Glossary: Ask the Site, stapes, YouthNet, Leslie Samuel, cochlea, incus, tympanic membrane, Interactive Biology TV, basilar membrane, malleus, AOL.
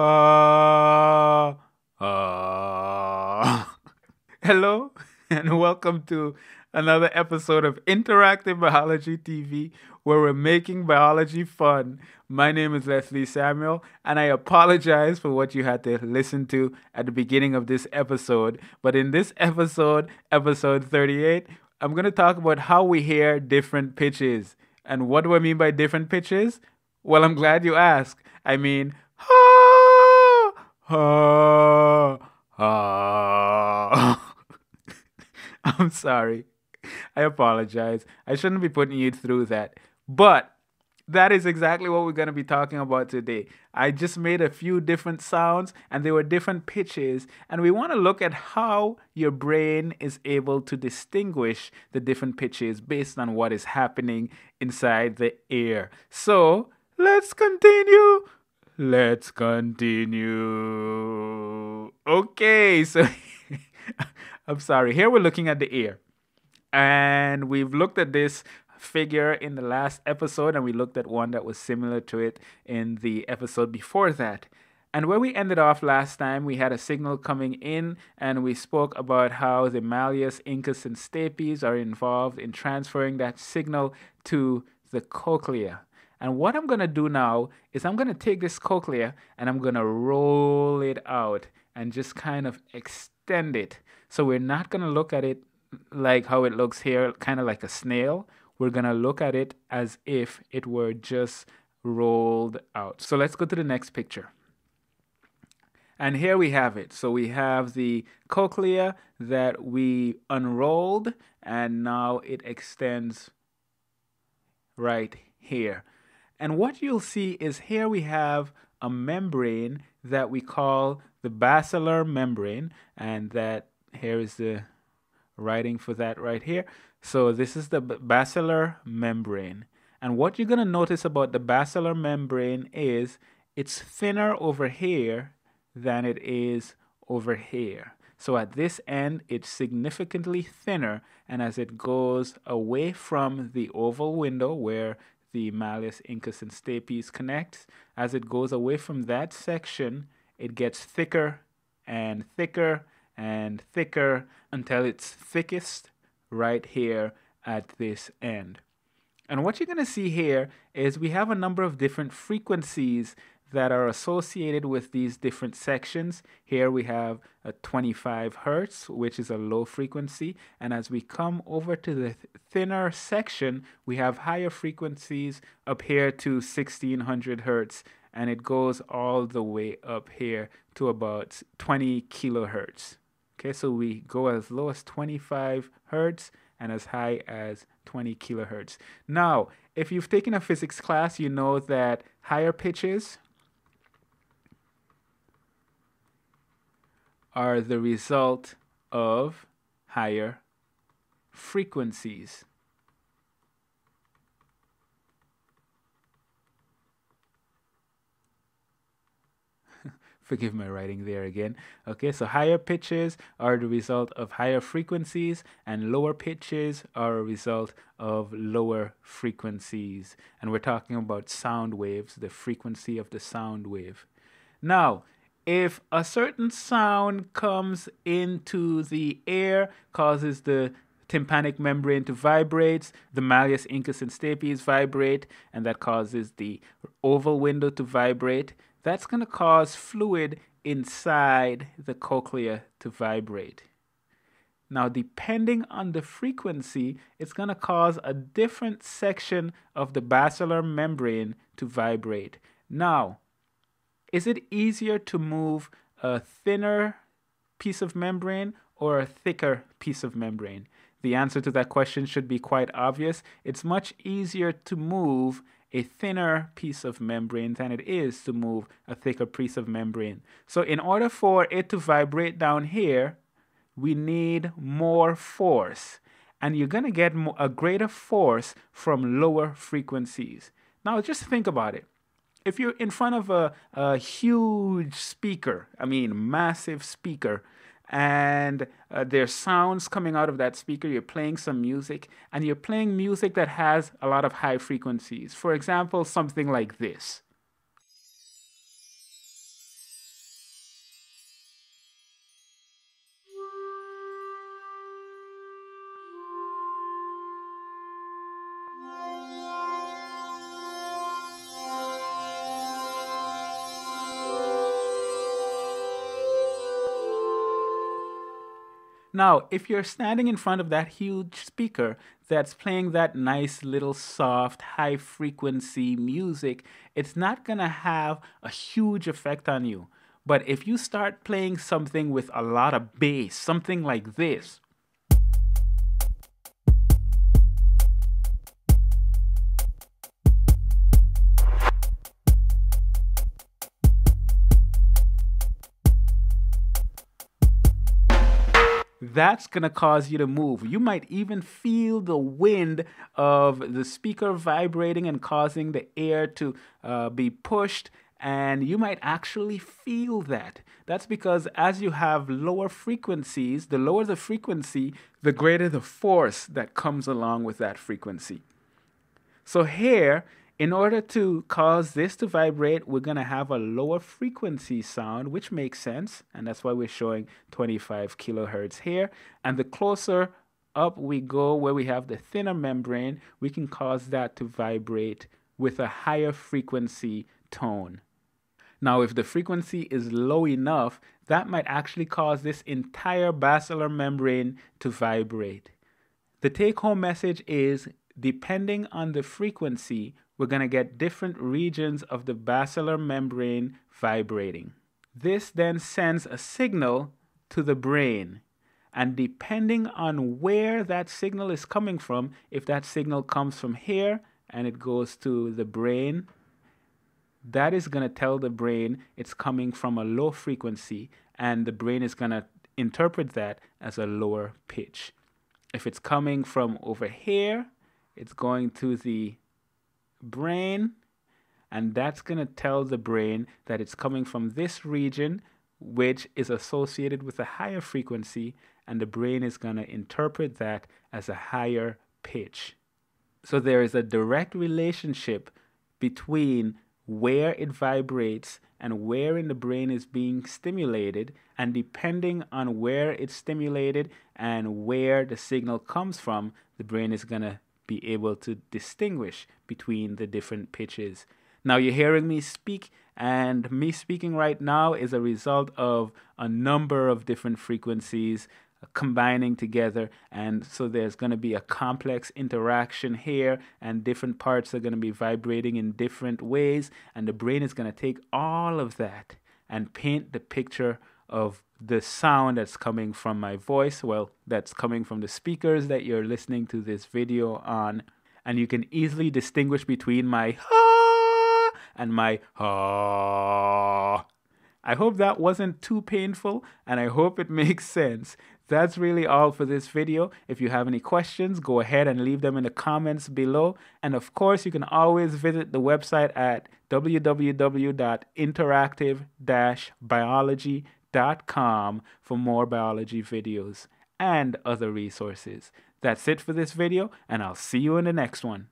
Hello and welcome to another episode of Interactive Biology TV, where we're making biology fun. My name is Leslie Samuel, and I apologize for what you had to listen to at the beginning of this episode. But in this episode, episode 38, I'm going to talk about how we hear different pitches. And what do I mean by different pitches? Well, I'm glad you asked. I mean, ha, ha, ha. I'm sorry. I apologize. I shouldn't be putting you through that. But that is exactly what we're going to be talking about today. I just made a few different sounds, and they were different pitches. And we want to look at how your brain is able to distinguish the different pitches based on what is happening inside the ear. So let's continue. Let's continue. Okay, so I'm sorry. Here we're looking at the ear. And we've looked at this figure in the last episode, and we looked at one that was similar to it in the episode before that. And where we ended off last time, we had a signal coming in, and we spoke about how the malleus, incus, and stapes are involved in transferring that signal to the cochlea. And what I'm going to do now is I'm going to take this cochlea and I'm going to roll it out and just kind of extend it. So we're not going to look at it like how it looks here, kind of like a snail. We're going to look at it as if it were just rolled out. So let's go to the next picture. And here we have it. So we have the cochlea that we unrolled, and now it extends right here. And what you'll see is here we have a membrane that we call the basilar membrane, and that here is the writing for that right here. So this is the basilar membrane. And what you're going to notice about the basilar membrane is it's thinner over here than it is over here. So at this end, it's significantly thinner. And as it goes away from the oval window where the malleus, incus, and stapes connects, as it goes away from that section, it gets thicker and thicker and thicker until it's thickest right here at this end. And what you're going to see here is we have a number of different frequencies that are associated with these different sections. Here we have a 25 hertz, which is a low frequency. And as we come over to the thinner section, we have higher frequencies up here to 1600 hertz. And it goes all the way up here to about 20 kilohertz. Okay, so we go as low as 25 hertz and as high as 20 kilohertz. Now, if you've taken a physics class, you know that higher pitches are the result of higher frequencies. Forgive my writing there again. Okay, so higher pitches are the result of higher frequencies, and lower pitches are a result of lower frequencies. And we're talking about sound waves, the frequency of the sound wave. Now, if a certain sound comes into the air, causes the tympanic membrane to vibrate, the malleus, incus, and stapes vibrate, and that causes the oval window to vibrate, that's going to cause fluid inside the cochlea to vibrate. Now, depending on the frequency, it's going to cause a different section of the basilar membrane to vibrate. Now, is it easier to move a thinner piece of membrane or a thicker piece of membrane? The answer to that question should be quite obvious. It's much easier to move a thinner piece of membrane than it is to move a thicker piece of membrane. So in order for it to vibrate down here, we need more force. And you're going to get a greater force from lower frequencies. Now just think about it. If you're in front of a huge speaker, I mean massive speaker, and there's sounds coming out of that speaker, you're playing some music, and you're playing music that has a lot of high frequencies. For example, something like this. Now, if you're standing in front of that huge speaker that's playing that nice little soft, high-frequency music, it's not going to have a huge effect on you. But if you start playing something with a lot of bass, something like this, that's going to cause you to move. You might even feel the wind of the speaker vibrating and causing the air to be pushed, and you might actually feel that. That's because as you have lower frequencies, the lower the frequency, the greater the force that comes along with that frequency. So here, in order to cause this to vibrate, we're going to have a lower frequency sound, which makes sense, and that's why we're showing 25 kilohertz here. And the closer up we go where we have the thinner membrane, we can cause that to vibrate with a higher frequency tone. Now, if the frequency is low enough, that might actually cause this entire basilar membrane to vibrate. The take-home message is, depending on the frequency, we're going to get different regions of the basilar membrane vibrating. This then sends a signal to the brain. And depending on where that signal is coming from, if that signal comes from here and it goes to the brain, that is going to tell the brain it's coming from a low frequency, and the brain is going to interpret that as a lower pitch. If it's coming from over here, it's going to the brain, and that's going to tell the brain that it's coming from this region, which is associated with a higher frequency, and the brain is going to interpret that as a higher pitch. So there is a direct relationship between where it vibrates and where in the brain is being stimulated, and depending on where it's stimulated and where the signal comes from, the brain is going to be able to distinguish between the different pitches. Now, you're hearing me speak, and me speaking right now is a result of a number of different frequencies combining together, and so there's going to be a complex interaction here, and different parts are going to be vibrating in different ways, and the brain is going to take all of that and paint the picture of the sound that's coming from my voice, well, that's coming from the speakers that you're listening to this video on. And you can easily distinguish between my ha and my ha. I hope that wasn't too painful, and I hope it makes sense. That's really all for this video. If you have any questions, go ahead and leave them in the comments below. And of course, you can always visit the website at www.interactive-biology.com for more biology videos and other resources. That's it for this video, and I'll see you in the next one.